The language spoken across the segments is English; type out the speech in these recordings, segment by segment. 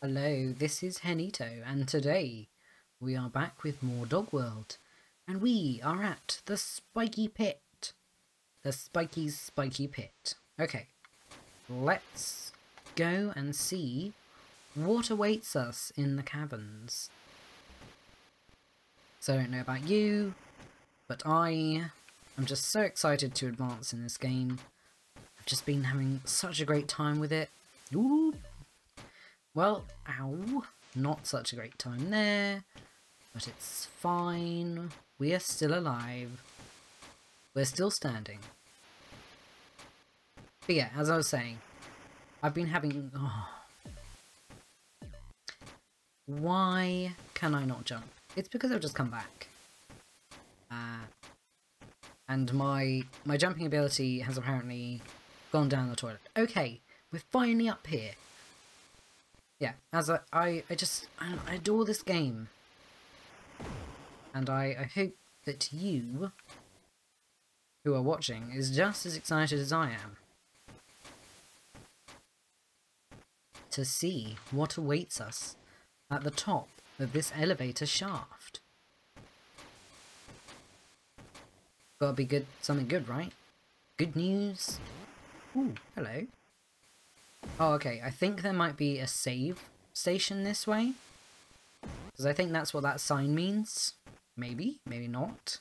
Hello, this is Henito, and today we are back with more Dog World, and we are at the Spiky Pit. The Spiky's Spiky Pit. Okay, let's go and see what awaits us in the caverns. So I don't know about you, but I am just so excited to advance in this game. I've just been having such a great time with it. Ooh! Well, ow, not such a great time there, but it's fine. We are still alive. We're still standing. But yeah, as I was saying, I've been having... Oh. Why can I not jump? It's because I've just come back. And my jumping ability has apparently gone down the toilet. Okay, we're finally up here. Yeah, as I adore this game, and I hope that you, who are watching, is just as excited as I am to see what awaits us at the top of this elevator shaft. Gotta be good, something good, right? Good news. Ooh, hello. Oh, okay, I think there might be a save station this way. Because I think that's what that sign means. Maybe, maybe not.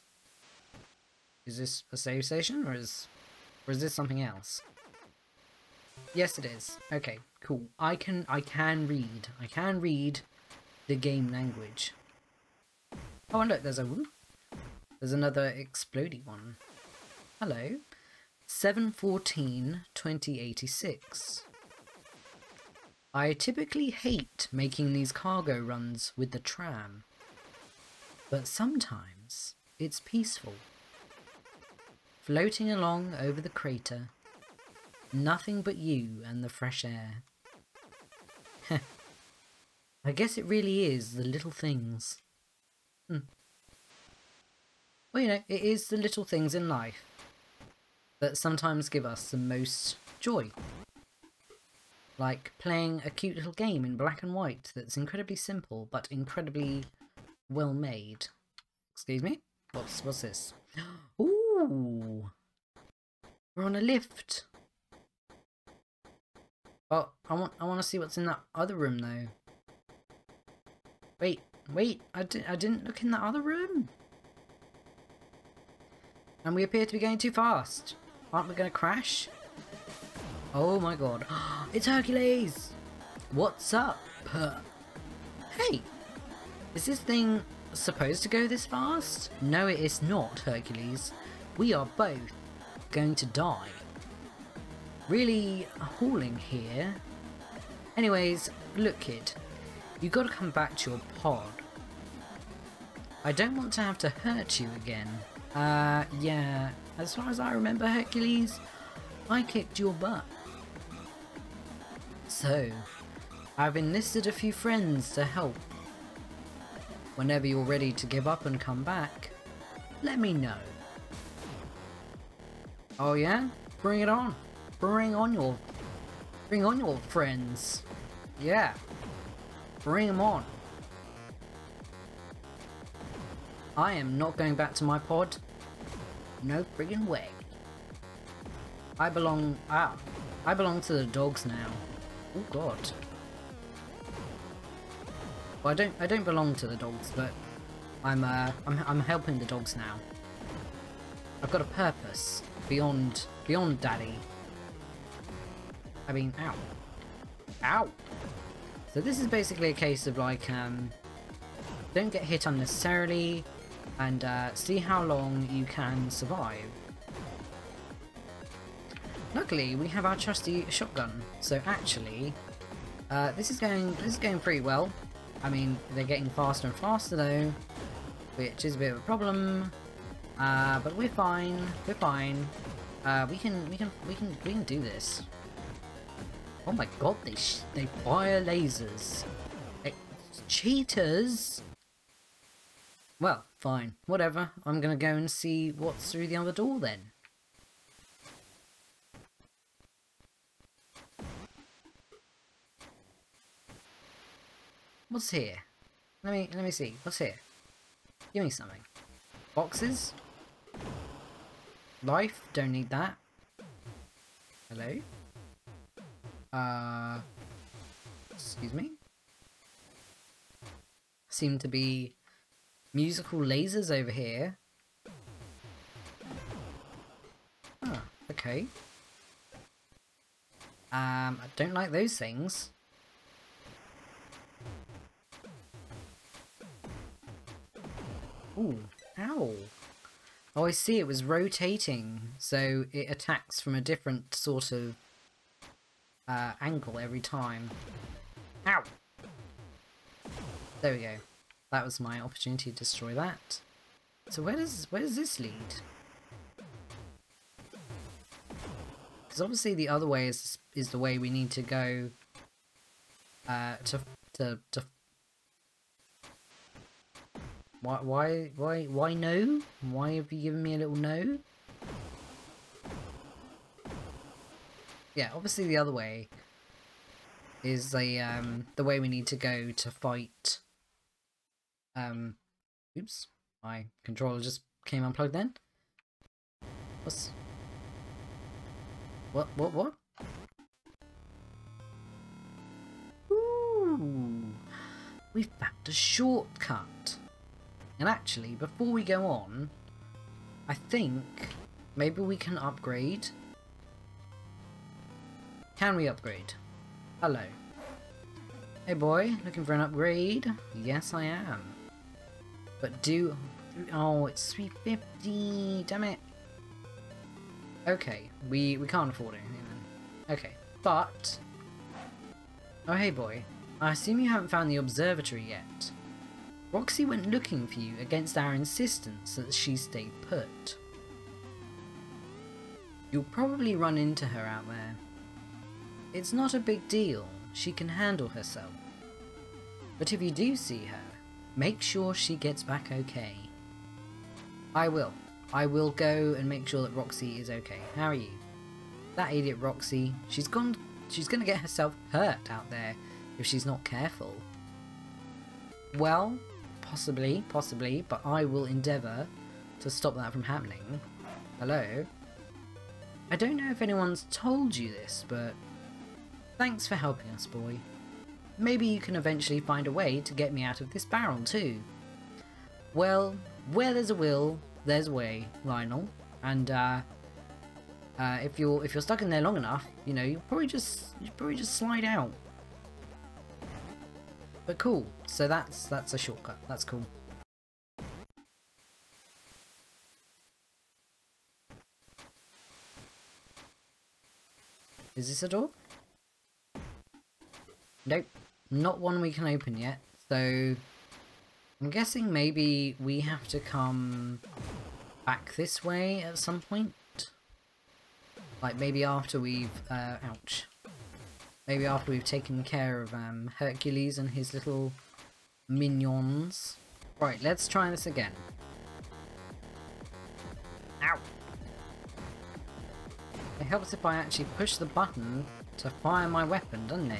Is this a save station, or is this something else? Yes, it is. Okay, cool. I can read the game language. Oh, and look, there's another explodey one. Hello. 7/14/2086. I typically hate making these cargo runs with the tram, but sometimes it's peaceful. Floating along over the crater, nothing but you and the fresh air. I guess it really is the little things. Well, you know, it is the little things in life that sometimes give us the most joy. Like playing a cute little game in black and white that's incredibly simple but incredibly well made. Excuse me? What's this? Ooh! We're on a lift! Oh, I want to see what's in that other room though. Wait, I didn't look in that other room! And we appear to be going too fast! Aren't we going to crash? Oh my god. It's Hercules! What's up? Hey! Is this thing supposed to go this fast? No, it is not, Hercules. We are both going to die. Really hauling here. Anyways, look kid. You gotta come back to your pod. I don't want to have to hurt you again. Yeah. As far as I remember, Hercules, I kicked your butt. So, I've enlisted a few friends to help. Whenever you're ready to give up and come back, let me know. Oh yeah? Bring it on. Bring on your friends. Yeah. Bring them on. I am not going back to my pod. No friggin' way. I belong to the dogs now. Oh god. Well, I don't belong to the dogs, but I'm helping the dogs now. I've got a purpose beyond Daddy. I mean, ow. Ow. So this is basically a case of like don't get hit unnecessarily and see how long you can survive. Luckily, we have our trusty shotgun, so actually, this is going pretty well. I mean, they're getting faster and faster though, which is a bit of a problem. But we're fine. We're fine. We can do this. Oh my god, they fire lasers. Cheaters. Well, fine, whatever. I'm gonna go and see what's through the other door then. What's here? Let me see. What's here? Give me something. Boxes? Life? Don't need that. Hello? Excuse me? Seem to be musical lasers over here. Ah, okay. I don't like those things. Ooh, ow. Oh, I see, it was rotating, so it attacks from a different sort of angle every time. Ow! There we go. That was my opportunity to destroy that. So where does this lead? Because obviously the other way is the way we need to go to Why no? Why have you given me a little no? Yeah, obviously the other way is the way we need to go to fight. Oops, my controller just came unplugged then. What's... What? Ooh! We found a shortcut! And actually, before we go on, I think maybe we can upgrade. Can we upgrade? Hello. Hey boy, looking for an upgrade? Yes, I am. But do... Oh, it's 350. Damn it. Okay, we can't afford anything then. Okay, but... Oh, hey boy. I assume you haven't found the observatory yet. Roxy went looking for you against our insistence that she stayed put. You'll probably run into her out there. It's not a big deal, she can handle herself. But if you do see her, make sure she gets back okay. I will. I will go and make sure that Roxy is okay. How are you? That idiot Roxy, she's gonna get herself hurt out there if she's not careful. Well... Possibly, but I will endeavour to stop that from happening. Hello? I don't know if anyone's told you this, but thanks for helping us, boy. Maybe you can eventually find a way to get me out of this barrel, too. Well, where there's a will, there's a way, Lionel. And, if you're stuck in there long enough, you know, you'll probably just slide out. But cool, so that's a shortcut, that's cool. Is this a door? Nope, not one we can open yet, so I'm guessing maybe we have to come back this way at some point. Like maybe after we've, ouch. Maybe after we've taken care of Hercules and his little minions. Right, let's try this again. Ow! It helps if I actually push the button to fire my weapon, doesn't it?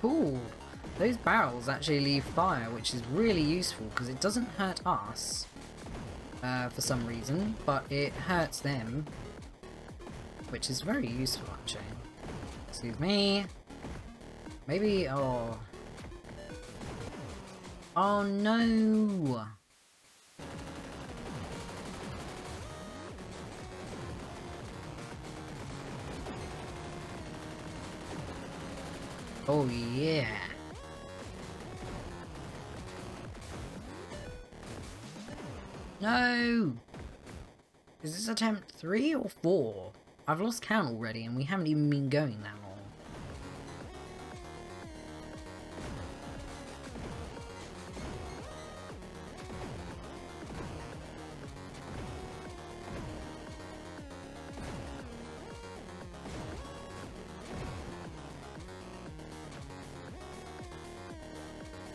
Cool! Those barrels actually leave fire, which is really useful because it doesn't hurt us for some reason, but it hurts them, which is very useful actually. Excuse me. Maybe... oh... oh no! Oh yeah. No! Is this attempt 3 or 4? I've lost count already and we haven't even been going that long.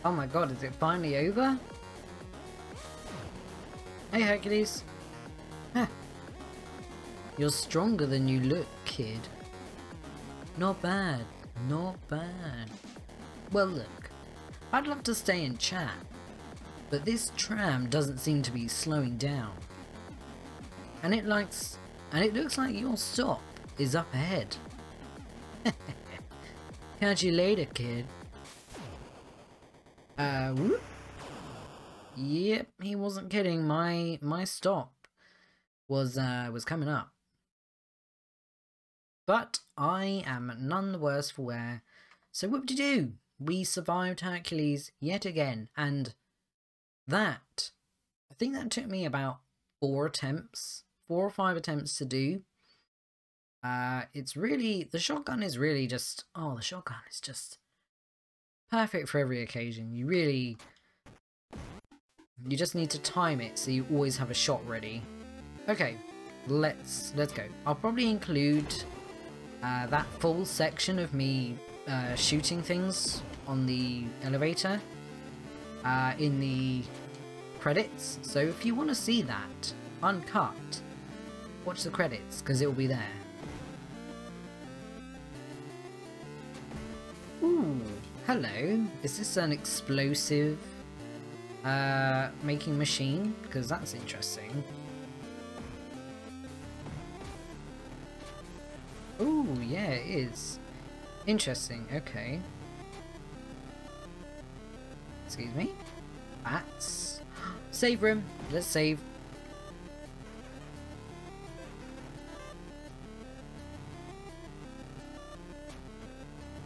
Oh my god, is it finally over? Hey Hercules! Huh. You're stronger than you look, kid. Not bad, not bad. Well look, I'd love to stay and chat, but this tram doesn't seem to be slowing down. And it looks like your stop is up ahead. Catch you later, kid. Whoop. Yep, he wasn't kidding. My stop was coming up. But I am none the worse for wear. So whoop-de-doo! We survived Hercules yet again, and that, I think that took me about 4 or 5 attempts to do. It's really, the shotgun is really just, oh, the shotgun is just perfect for every occasion. You really, you just need to time it so you always have a shot ready. Okay, let's go. I'll probably include that full section of me shooting things on the elevator in the credits. So if you want to see that uncut, watch the credits because it will be there. Ooh, hello. Is this an explosive making machine? Because that's interesting. Ooh, yeah, it is. Interesting, okay. Excuse me? Bats. Save room! Let's save.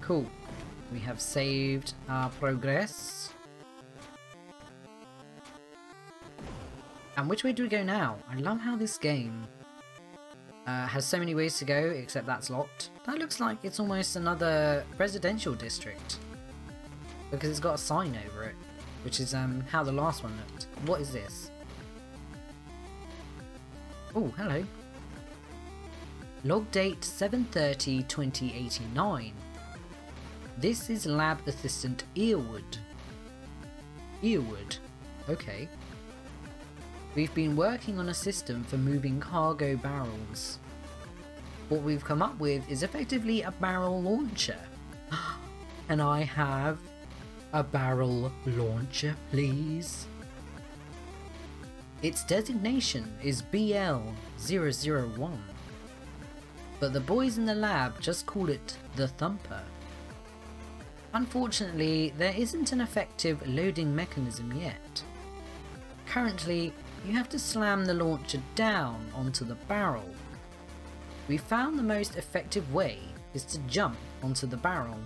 Cool. We have saved our progress. And which way do we go now? I love how this game has so many ways to go, except that's locked. That looks like it's almost another residential district, because it's got a sign over it, which is how the last one looked. What is this? Oh, hello. Log date 7/30/2089. This is lab assistant Earwood. Earwood. Okay. We've been working on a system for moving cargo barrels. What we've come up with is effectively a barrel launcher. Can I have a barrel launcher, please? Its designation is BL-001. But the boys in the lab just call it the Thumper. Unfortunately, there isn't an effective loading mechanism yet. Currently, you have to slam the launcher down onto the barrel. We found the most effective way is to jump onto the barrel.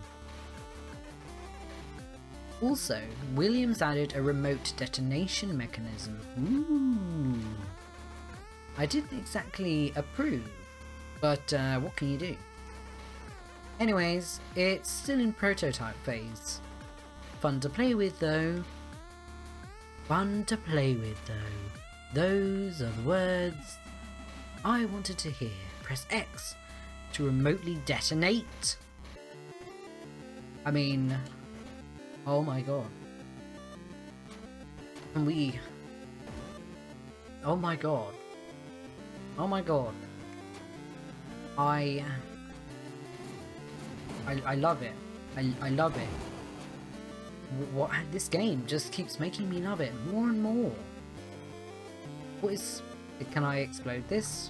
Also, Williams added a remote detonation mechanism. Ooh. I didn't exactly approve, but what can you do? Anyways, it's still in prototype phase. Fun to play with though. Fun to play with though. Those are the words I wanted to hear. Press X to remotely detonate. I mean, oh my god. And we, oh my god. Oh my god. I love it. I love it. What, this game just keeps making me love it more and more. What is? Can I explode this?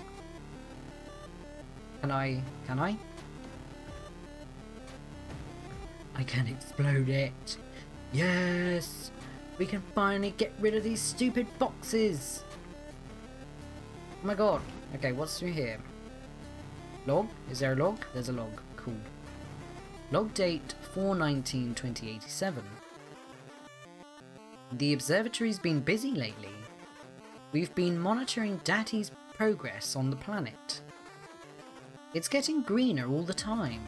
Can I? I can explode it. Yes, we can finally get rid of these stupid boxes. Oh my god. Okay, what's through here? Log? Is there a log? There's a log. Cool. log date 4/19/2087. The observatory's been busy lately. We've been monitoring Daddy's progress on the planet. It's getting greener all the time,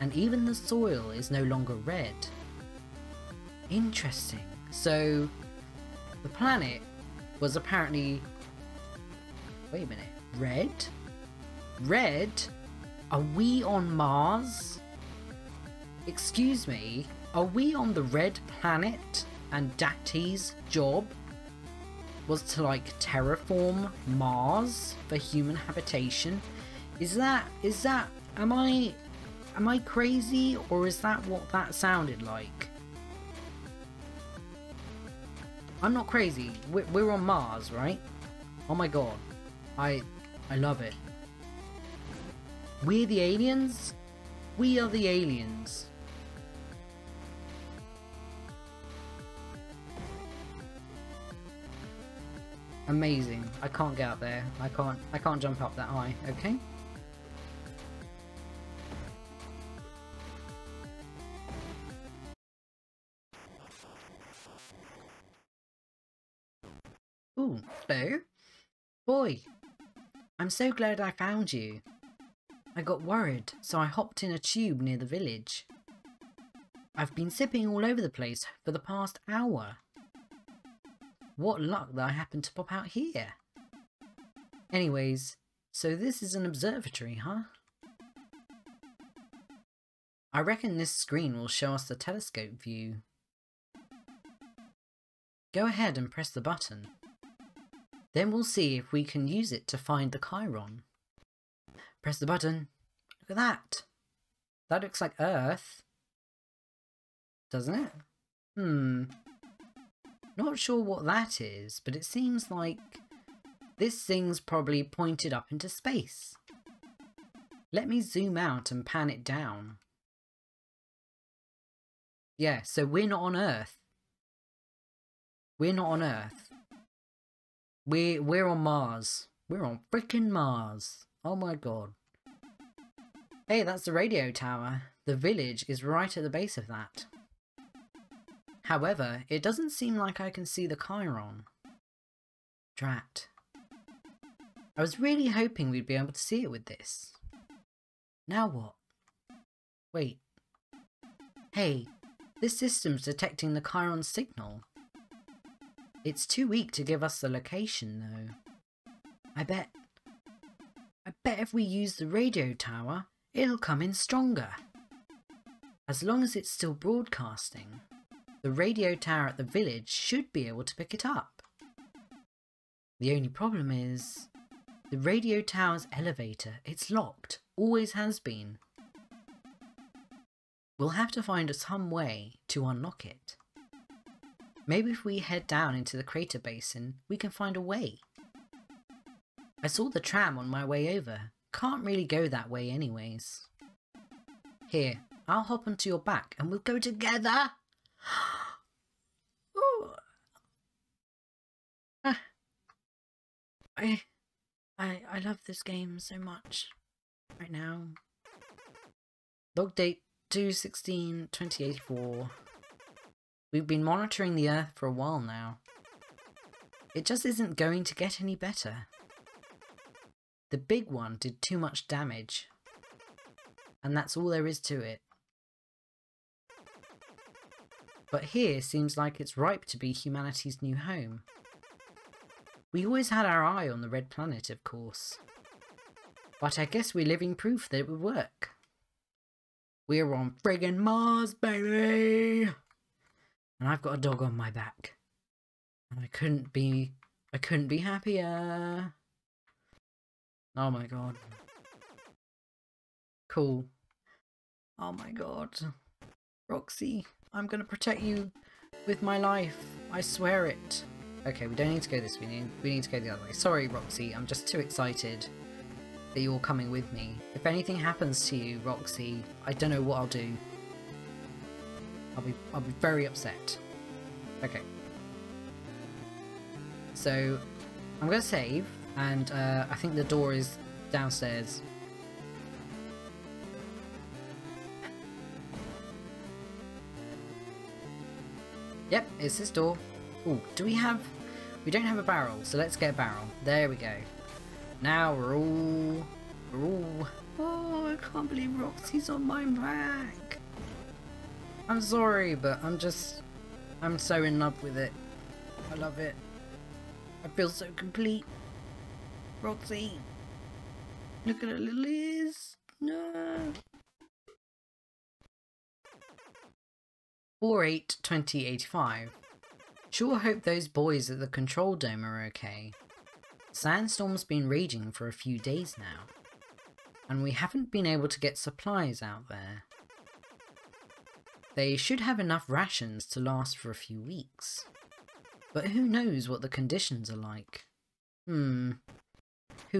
and even the soil is no longer red. Interesting. So, the planet was apparently... wait a minute. Red? Red? Are we on Mars? Excuse me, are we on the red planet? And Daddy's job was to like terraform Mars for human habitation? Is that am I crazy, or is that what that sounded like? I'm not crazy. We're on Mars, right? Oh my god, I love it. We're the aliens. We are the aliens. Amazing. I can't get up there. I can't jump up that high. Okay. Ooh, hello. Boy, I'm so glad I found you. I got worried, so I hopped in a tube near the village. I've been sipping all over the place for the past hour. What luck that I happened to pop out here. Anyways, so this is an observatory, huh? I reckon this screen will show us the telescope view. Go ahead and press the button. Then we'll see if we can use it to find the Chiron. Press the button. Look at that. That looks like Earth, doesn't it? Not sure what that is, but it seems like this thing's probably pointed up into space. Let me zoom out and pan it down. Yeah, so we're not on Earth. We're not on Earth. We're on Mars. We're on frickin' Mars. Oh my god. Hey, that's the radio tower. The village is right at the base of that. However, it doesn't seem like I can see the Chiron. Drat. I was really hoping we'd be able to see it with this. Now what? Wait. Hey, this system's detecting the Chiron signal. It's too weak to give us the location though. I bet if we use the radio tower, it'll come in stronger. As long as it's still broadcasting. The radio tower at the village should be able to pick it up. The only problem is the radio tower's elevator. It's locked. Always has been. We'll have to find some way to unlock it. Maybe if we head down into the crater basin, we can find a way. I saw the tram on my way over. Can't really go that way anyways. Here, I'll hop onto your back and we'll go together! I love this game so much right now. Log date 2/16/2084. We've been monitoring the Earth for a while now. It just isn't going to get any better. The big one did too much damage, and that's all there is to it. But here seems like it's ripe to be humanity's new home. We always had our eye on the red planet, of course, but I guess we're living proof that it would work. We're on friggin' Mars, baby! And I've got a dog on my back, and I couldn't be happier. Oh my god. Cool. Oh my god. Roxy, I'm gonna protect you with my life. I swear it. Okay, we don't need to go this way, we need to go the other way. Sorry, Roxy, I'm just too excited that you're coming with me. If anything happens to you, Roxy, I don't know what I'll do. I'll be very upset. Okay. So, I'm gonna save, and I think the door is downstairs. Yep, it's this door. Oh, do we have... We don't have a barrel, so let's get a barrel. There we go. Now we're all... Oh, I can't believe Roxy's on my back. I'm sorry, but I'm just... I'm so in love with it. I love it. I feel so complete. Roxy. Look at her lilies. No. 4/8/2085. Sure hope those boys at the Control Dome are okay. Sandstorm's been raging for a few days now, and we haven't been able to get supplies out there. They should have enough rations to last for a few weeks, but who knows what the conditions are like. Who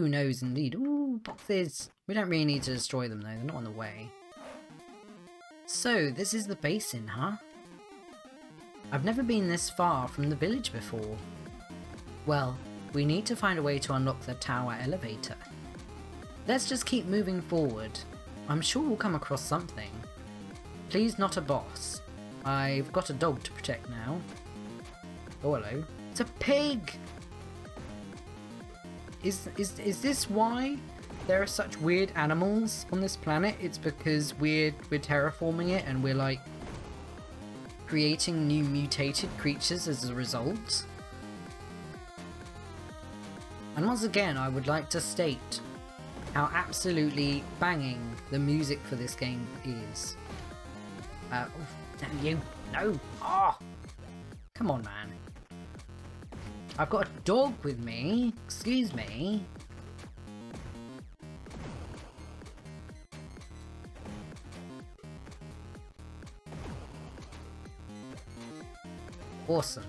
knows indeed. Ooh, boxes! We don't really need to destroy them though, they're not on the way. So, this is the basin, huh? I've never been this far from the village before. Well, we need to find a way to unlock the tower elevator. Let's just keep moving forward. I'm sure we'll come across something. Please not a boss. I've got a dog to protect now. Oh hello. It's a pig! Is this why there are such weird animals on this planet? It's because we're terraforming it and we're like creating new mutated creatures as a result. And once again, I would like to state how absolutely banging the music for this game is. Oh, damn you. No. Oh, come on, man. I've got a dog with me. Excuse me. Awesome.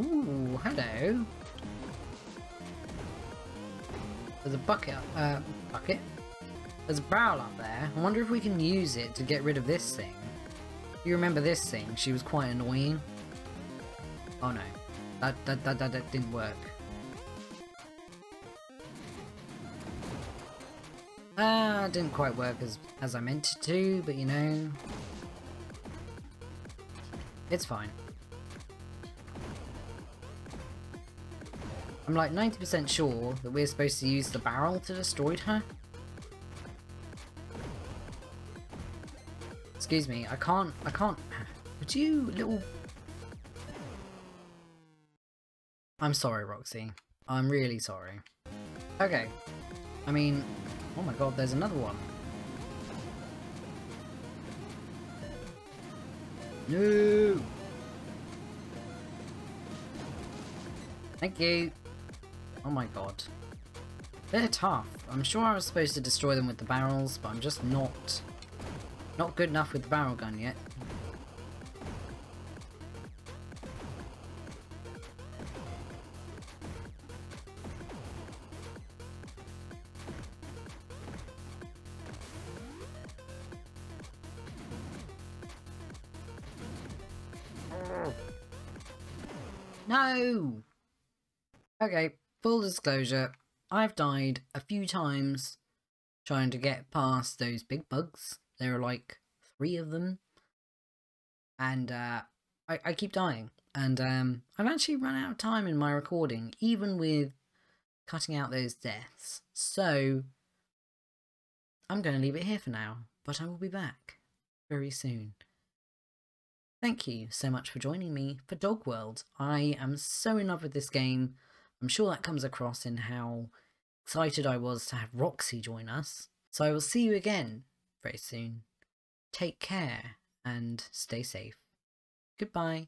Ooh, hello. There's a bucket, there's a barrel up there. I wonder if we can use it to get rid of this thing. You remember this thing? She was quite annoying. Oh no, that didn't work. Didn't quite work as I meant it to, but you know, it's fine. I'm like 90% sure that we're supposed to use the barrel to destroy her. Excuse me, I can't, would you little... I'm sorry, Roxy. I'm really sorry. Okay. I mean... Oh my god, there's another one. No! Thank you. Oh my god. They're tough. I'm sure I was supposed to destroy them with the barrels, but I'm just not good enough with the barrel gun yet. No! Okay, full disclosure, I've died a few times trying to get past those big bugs. There are like 3 of them. And I keep dying. And I've actually run out of time in my recording, even with cutting out those deaths. So, I'm going to leave it here for now, but I will be back very soon. Thank you so much for joining me for Dog World. I am so in love with this game. I'm sure that comes across in how excited I was to have Roxy join us. So I will see you again very soon. Take care and stay safe. Goodbye.